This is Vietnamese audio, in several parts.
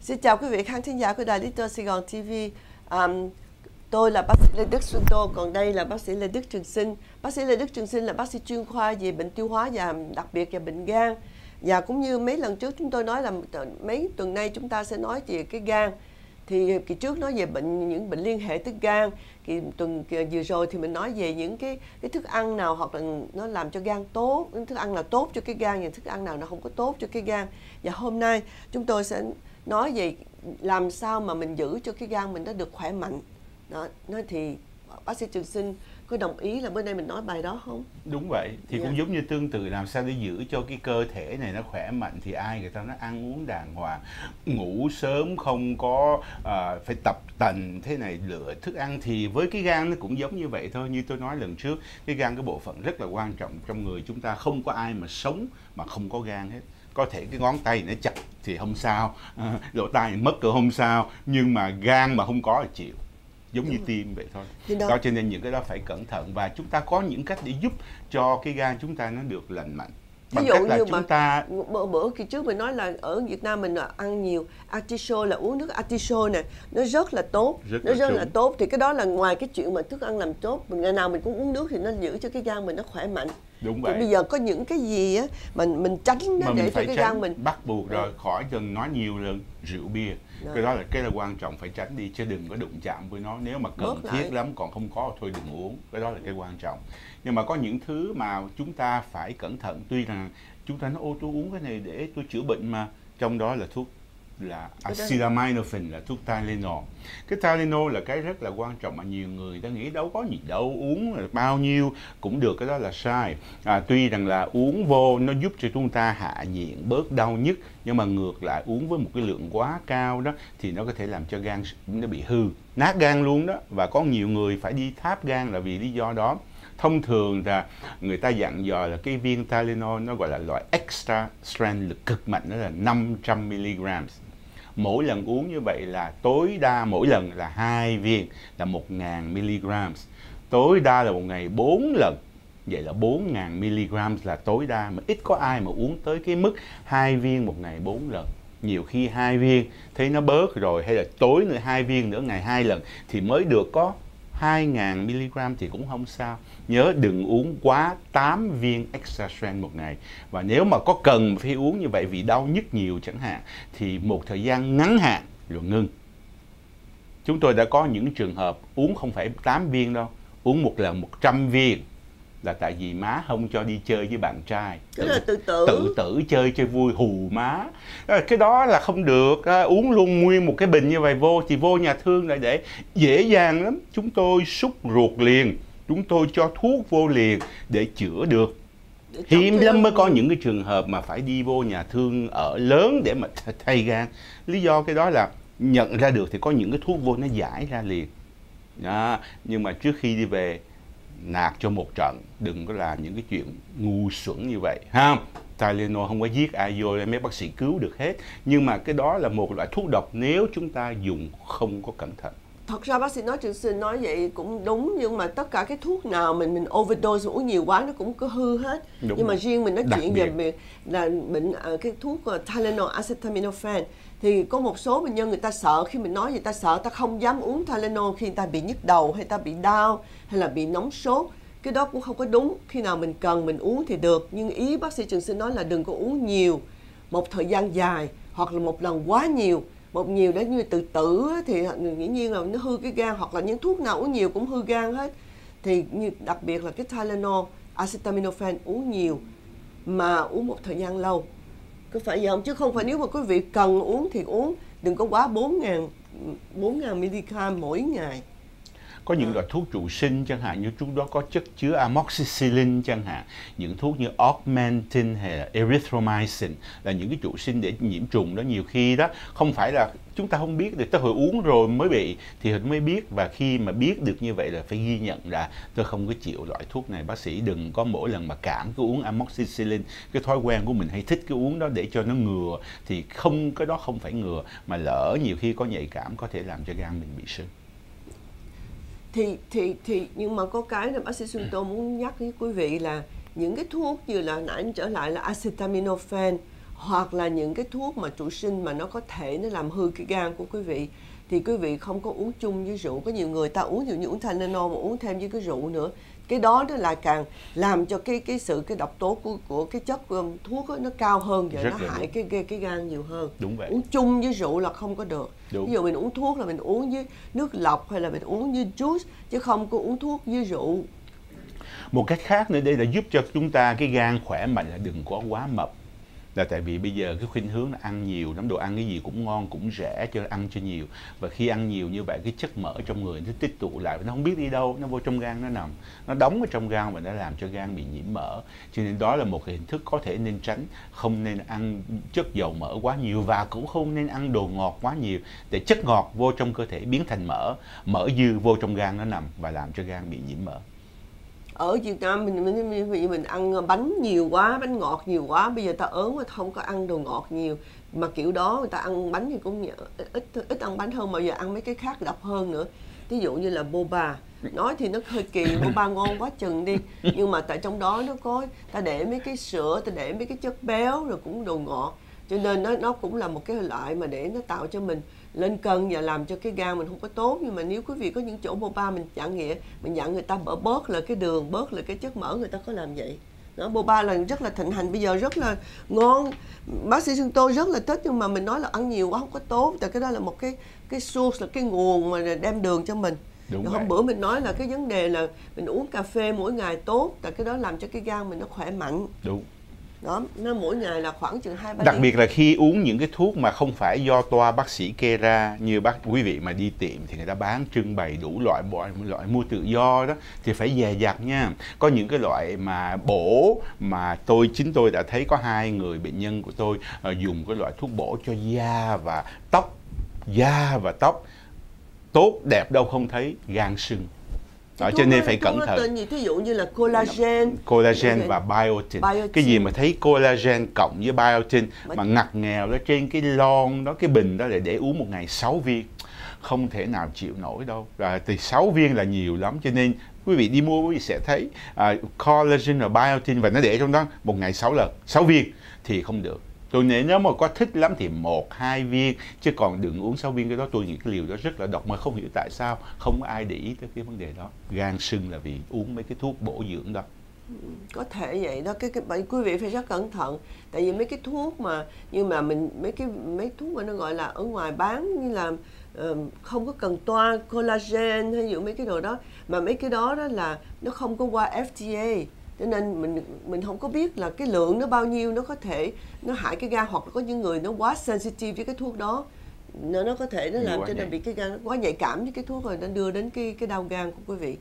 Xin chào quý vị khán thính giả của đài Little Saigon TV. Tôi là bác sĩ Lê Đức Xuân Tô, còn đây là bác sĩ Lê Đức Trường Sinh. Bác sĩ Lê Đức Trường Sinh là bác sĩ chuyên khoa về bệnh tiêu hóa và đặc biệt là bệnh gan. Và cũng như mấy lần trước chúng tôi nói là mấy tuần nay chúng ta sẽ nói về cái gan. Thì kỳ trước nói về những bệnh liên hệ tới gan, thì tuần vừa rồi thì mình nói về những cái thức ăn nào hoặc là nó làm cho gan tốt, những thức ăn nào tốt cho cái gan, những thức ăn nào nó không có tốt cho cái gan. Và hôm nay chúng tôi sẽ nói về làm sao mà mình giữ cho cái gan mình nó được khỏe mạnh. Đó, nói thì bác sĩ Trường Sinh có đồng ý là bữa nay mình nói bài đó không? Đúng vậy, thì cũng giống như tương tự làm sao để giữ cho cái cơ thể này nó khỏe mạnh thì ai người ta nó ăn uống đàng hoàng, ngủ sớm, không có phải tập tành thế này, lựa thức ăn. Thì với cái gan nó cũng giống như vậy thôi, như tôi nói lần trước, cái gan cái bộ phận rất là quan trọng trong người chúng ta, không có ai mà sống mà không có gan hết. Có thể cái ngón tay nó chặt thì không sao, lỗ tai mất cơ không sao, nhưng mà gan mà không có là chịu. Giống như tim vậy thôi. Đó, cho nên những cái đó phải cẩn thận. Và chúng ta có những cách để giúp cho cái gan chúng ta nó được lành mạnh. Ví dụ như chúng ta bữa kỳ trước mình nói là ở Việt Nam mình là ăn nhiều artichoke, là uống nước artichoke nè, nó rất là tốt, nó rất là tốt. Thì cái đó là ngoài cái chuyện mà thức ăn làm tốt, ngày nào mình cũng uống nước thì nó giữ cho cái gan mình nó khỏe mạnh. Đúng vậy. Thì bây giờ có những cái gì á mình tránh nó để cho cái gan mình bắt buộc rồi, khỏi cần nói nhiều lần rượu bia. Cái đó là quan trọng, phải tránh đi chứ đừng có đụng chạm với nó, nếu mà cần thiết lắm còn không có thôi đừng uống. Cái đó là cái quan trọng. Nhưng mà có những thứ mà chúng ta phải cẩn thận, tuy là chúng ta nói ô tôi uống cái này để tôi chữa bệnh, mà trong đó là thuốc là Acetaminophen, là thuốc Tylenol. Cái Tylenol là cái rất là quan trọng mà nhiều người ta nghĩ đâu có gì đâu, uống là bao nhiêu cũng được, cái đó là sai. Tuy rằng là uống vô nó giúp cho chúng ta hạ nhiệt, bớt đau nhức, nhưng mà ngược lại uống với một cái lượng quá cao đó thì nó có thể làm cho gan nó bị hư, nát gan luôn đó. Và có nhiều người phải đi tháp gan là vì lý do đó. Thông thường là người ta dặn dò là cái viên Tylenol nó gọi là loại extra strength, lực cực mạnh, đó là 500mg. Mỗi lần uống như vậy là tối đa mỗi lần là 2 viên là 1000mg. Tối đa là một ngày 4 lần. Vậy là 4000mg là tối đa, mà ít có ai mà uống tới cái mức 2 viên một ngày 4 lần. Nhiều khi 2 viên thấy nó bớt rồi, hay là tối nữa 2 viên nữa, ngày 2 lần thì mới được có 2000mg thì cũng không sao. Nhớ đừng uống quá 8 viên extra strength một ngày. Và nếu mà có cần phải uống như vậy vì đau nhức nhiều chẳng hạn, thì một thời gian ngắn hạn rồi ngưng. Chúng tôi đã có những trường hợp uống không phải 8 viên đâu, uống một lần 100 viên. Là tại vì má không cho đi chơi với bạn trai, tự tử chơi cho vui, hù má. Cái đó là không được, uống luôn nguyên một cái bình như vậy vô. Thì vô nhà thương lại để dễ dàng lắm. Chúng tôi xúc ruột liền, chúng tôi cho thuốc vô liền để chữa được. Hiếm lắm mới có những cái trường hợp mà phải đi vô nhà thương ở lớn để mà thay gan. Lý do cái đó là nhận ra được thì có những cái thuốc vô nó giải ra liền đó. Nhưng mà trước khi đi về nạt cho một trận, đừng có làm những cái chuyện ngu xuẩn như vậy ha. Tylenol không có giết ai vô, mấy bác sĩ cứu được hết, nhưng mà cái đó là một loại thuốc độc nếu chúng ta dùng không có cẩn thận. Thật ra bác sĩ nói Trường Sinh nói vậy cũng đúng, nhưng mà tất cả cái thuốc nào mình overdose, uống nhiều quá nó cũng có hư hết. Đúng, nhưng mà riêng mình nói chuyện về là bệnh cái thuốc Tylenol Acetaminophen thì có một số bệnh nhân người ta sợ, khi mình nói người ta sợ, ta không dám uống Tylenol khi người ta bị nhức đầu hay ta bị đau hay là bị nóng sốt. Cái đó cũng không có đúng, khi nào mình cần mình uống thì được, nhưng ý bác sĩ Trường Sinh nói là đừng có uống nhiều một thời gian dài hoặc là một lần quá nhiều. Một nhiều đó như tự tử thì dĩ nhiên là nó hư cái gan, hoặc là những thuốc nào uống nhiều cũng hư gan hết. Thì như đặc biệt là cái Tylenol, Acetaminophen uống nhiều mà uống một thời gian lâu. Có phải vậy không? Chứ không phải nếu mà quý vị cần uống thì uống, đừng có quá 4000mg mỗi ngày. Có những loại thuốc trụ sinh chẳng hạn, như thuốc đó có chất chứa amoxicillin chẳng hạn, những thuốc như Augmentin hay là Erythromycin là những cái trụ sinh để nhiễm trùng đó. Nhiều khi đó không phải là chúng ta không biết được, tới hồi uống rồi mới bị thì hồi mới biết. Và khi mà biết được như vậy là phải ghi nhận là tôi không có chịu loại thuốc này bác sĩ, đừng có mỗi lần mà cảm cứ uống amoxicillin. Cái thói quen của mình hay thích cái uống đó để cho nó ngừa, thì không, cái đó không phải ngừa mà lỡ nhiều khi có nhạy cảm có thể làm cho gan mình bị sưng. Nhưng mà có cái là bác sĩ Xuân Tô muốn nhắc với quý vị là những cái thuốc như là nãy trở lại là Acetaminophen hoặc là những cái thuốc mà trụ sinh mà nó có thể nó làm hư cái gan của quý vị, thì quý vị không có uống chung với rượu. Có nhiều người ta uống, ví dụ như uống Tylenol mà uống thêm với cái rượu nữa, cái đó nó là càng làm cho cái độc tố của cái chất thuốc nó cao hơn, và nó hại cái gan nhiều hơn. Đúng vậy. Uống chung với rượu là không có được. Đúng. Ví dụ mình uống thuốc là mình uống với nước lọc hay là mình uống với juice, chứ không có uống thuốc với rượu. Một cách khác nữa đây là giúp cho chúng ta cái gan khỏe mạnh là đừng có quá mập. Là tại vì bây giờ cái khuynh hướng là ăn nhiều lắm, đồ ăn cái gì cũng ngon cũng rẻ cho ăn cho nhiều, và khi ăn nhiều như vậy cái chất mỡ trong người nó tích tụ lại, nó không biết đi đâu, nó vô trong gan, nó nằm, nó đóng ở trong gan và nó làm cho gan bị nhiễm mỡ. Cho nên đó là một cái hình thức có thể nên tránh, không nên ăn chất dầu mỡ quá nhiều, và cũng không nên ăn đồ ngọt quá nhiều, để chất ngọt vô trong cơ thể biến thành mỡ, mỡ dư vô trong gan nó nằm và làm cho gan bị nhiễm mỡ. Ở Việt Nam mình ăn bánh nhiều quá, bánh ngọt nhiều quá, bây giờ ta ớn mà không có ăn đồ ngọt nhiều, mà kiểu đó người ta ăn bánh thì cũng ít ăn bánh hơn, mà giờ ăn mấy cái khác độc hơn nữa. Ví dụ như là boba, nói thì nó hơi kỳ, boba ngon quá chừng đi, nhưng mà tại trong đó nó có, ta để mấy cái sữa, ta để mấy cái chất béo rồi cũng đồ ngọt, cho nên nó cũng là một cái loại mà để nó tạo cho mình lên cân và làm cho cái gan mình không có tốt. Nhưng mà nếu quý vị có những chỗ boba mình dặn nghĩa, mình dặn người ta bớt là cái đường, bớt là cái chất mỡ, người ta có làm vậy. Đó, boba là rất là thịnh hành, bây giờ rất là ngon, bác sĩ Xuân Tô rất là thích, nhưng mà mình nói là ăn nhiều quá không có tốt, tại cái đó là một cái source, là cái nguồn mà đem đường cho mình. Đúng. Hôm bữa mình nói là cái vấn đề là mình uống cà phê mỗi ngày tốt, tại cái đó làm cho cái gan mình nó khỏe mạnh. Đúng. Đó, nó mỗi ngày là khoảng chừng 2-3 Đặc biệt là khi uống những cái thuốc mà không phải do toa bác sĩ kê ra, như quý vị mà đi tiệm thì người ta bán trưng bày đủ loại mua tự do đó, thì phải dè dặt nha. Có những cái loại mà bổ mà chính tôi đã thấy có 2 người bệnh nhân của tôi dùng cái loại thuốc bổ cho da và tóc tốt đẹp đâu không thấy, gan sưng. Đó, cho nên phải cẩn thận. Ví dụ như là collagen và biotin. Cái gì mà thấy collagen cộng với biotin mà ngặt nghèo đó trên cái lon đó, cái bình đó để uống một ngày 6 viên không thể nào chịu nổi đâu. Rồi thì 6 viên là nhiều lắm, cho nên quý vị đi mua quý vị sẽ thấy collagen và biotin, và nó để trong đó một ngày 6 lần, 6 viên thì không được. Tôi nghĩ nếu mà có thích lắm thì 1-2 viên, chứ còn đừng uống 6 viên cái đó. Tôi nghĩ cái liều đó rất là độc, mà không hiểu tại sao không có ai để ý tới cái vấn đề đó. Gan sưng là vì uống mấy cái thuốc bổ dưỡng đó. Có thể vậy đó, cái quý vị phải rất cẩn thận, tại vì mấy cái thuốc mà mấy thuốc mà nó gọi là ở ngoài bán như là không có cần toa, collagen hay dụ mấy cái đồ đó, mà mấy cái đó đó là nó không có qua FDA. Cho nên mình không có biết là cái lượng nó bao nhiêu, nó có thể nó hại cái gan, hoặc là có những người nó quá sensitive với cái thuốc đó, nó có thể nó làm cho nó bị cái gan nó quá nhạy cảm với cái thuốc, rồi nó đưa đến cái đau gan của quý vị.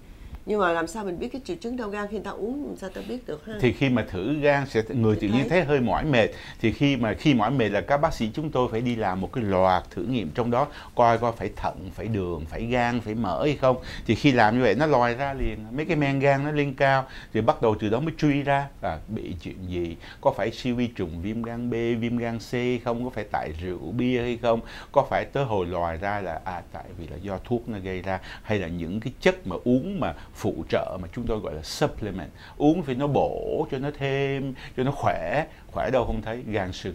Nhưng mà làm sao mình biết cái triệu chứng đau gan khi người ta uống, làm sao ta biết được ha? Thì khi mà thử gan sẽ người tự nhiên thấy hơi mỏi mệt, thì khi mỏi mệt là các bác sĩ chúng tôi phải đi làm một cái loạt thử nghiệm, trong đó coi phải thận, phải đường, phải gan, phải mỡ hay không. Thì khi làm như vậy nó lòi ra liền, mấy cái men gan nó lên cao, thì bắt đầu từ đó mới truy ra bị chuyện gì, có phải siêu vi trùng viêm gan B, viêm gan C không, có phải tại rượu bia hay không, có phải tới hồi lòi ra là tại vì là do thuốc nó gây ra, hay là những cái chất mà uống mà phụ trợ mà chúng tôi gọi là supplement, uống phải nó bổ cho nó thêm cho nó khỏe đâu không thấy, gan sưng.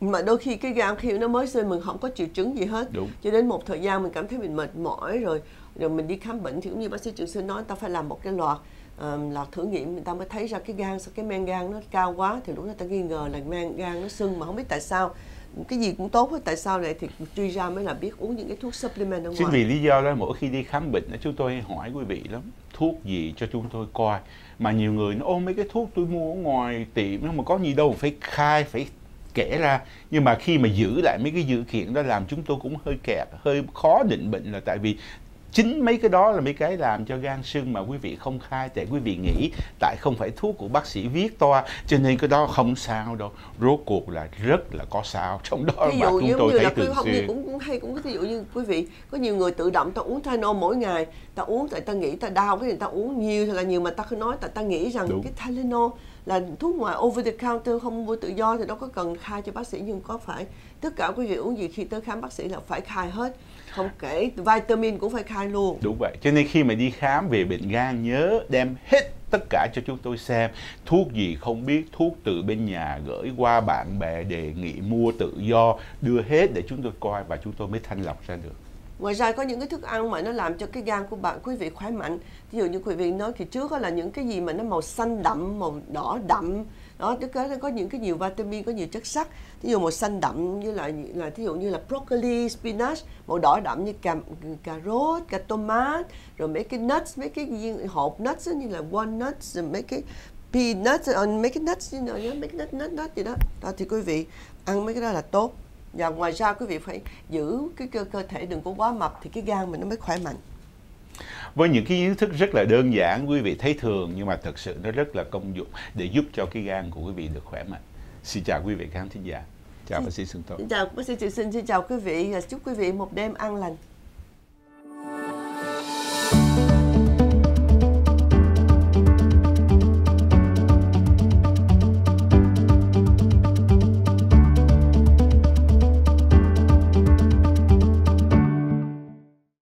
Mà đôi khi cái gan khi nó mới sinh mình không có triệu chứng gì hết. Đúng. Cho đến một thời gian mình cảm thấy mình mệt mỏi rồi mình đi khám bệnh, thì cũng như bác sĩ Trường Sinh nói, ta phải làm một cái loạt thử nghiệm, người ta mới thấy ra cái gan, sau cái men gan nó cao quá thì lúc đó ta nghi ngờ là men gan nó sưng, mà không biết tại sao. Cái gì cũng tốt hết, tại sao này thì truy ra mới là biết uống những cái thuốc supplement ở ngoài. Chính vì lý do đó mỗi khi đi khám bệnh chúng tôi hay hỏi quý vị lắm, thuốc gì cho chúng tôi coi, mà nhiều người nó ôm mấy cái thuốc tôi mua ở ngoài tiệm nó mà có gì đâu phải khai phải kể ra. Nhưng mà khi mà giữ lại mấy cái dữ kiện đó làm chúng tôi cũng hơi kẹt, hơi khó định bệnh, là tại vì chính mấy cái đó là mấy cái làm cho gan sưng mà quý vị không khai, tại quý vị nghĩ tại không phải thuốc của bác sĩ viết toa cho nên cái đó không sao đâu. Rốt cuộc là rất là có sao trong đó mà chúng tôi thấy thường xuyên. Cũng ví dụ như quý vị có nhiều người tự động ta uống Tylenol mỗi ngày, ta uống tại ta nghĩ ta đau cái gì ta uống nhiều thật là nhiều, mà ta cứ nói tại ta nghĩ rằng cái Tylenol là thuốc ngoài over the counter không mua tự do thì đâu có cần khai cho bác sĩ, nhưng có phải tất cả quý vị uống gì khi tới khám bác sĩ là phải khai hết, không kể vitamin cũng phải khai luôn. Đúng vậy, cho nên khi mà đi khám về bệnh gan nhớ đem hết tất cả cho chúng tôi xem, thuốc gì không biết, thuốc từ bên nhà gửi qua, bạn bè đề nghị mua tự do, đưa hết để chúng tôi coi và chúng tôi mới thanh lọc ra được. Ngoài ra có những cái thức ăn mà nó làm cho cái gan của bạn quý vị khỏe mạnh. Ví dụ như quý vị nói thì trước đó là những cái gì mà nó màu xanh đậm, màu đỏ đậm đó, tức là có những cái nhiều vitamin, có nhiều chất sắt. Ví dụ màu xanh đậm như là thí dụ như là broccoli, spinach, màu đỏ đậm như cà rốt, cà tomat, rồi mấy cái nuts, mấy cái hộp nuts như là walnuts, rồi mấy cái peanuts, mấy cái nuts như là mấy cái nut gì đó. Đó thì quý vị ăn mấy cái đó là tốt. Và ngoài ra quý vị phải giữ cái cơ thể đừng có quá mập thì cái gan mình nó mới khỏe mạnh. Với những cái kiến thức rất là đơn giản, quý vị thấy thường nhưng mà thật sự nó rất là công dụng để giúp cho cái gan của quý vị được khỏe mạnh. Xin chào quý vị khán thính giả. Chào bác sĩ Xuân Tô. Chào bác sĩ Trường Sinh, xin chào quý vị và chúc quý vị một đêm an lành.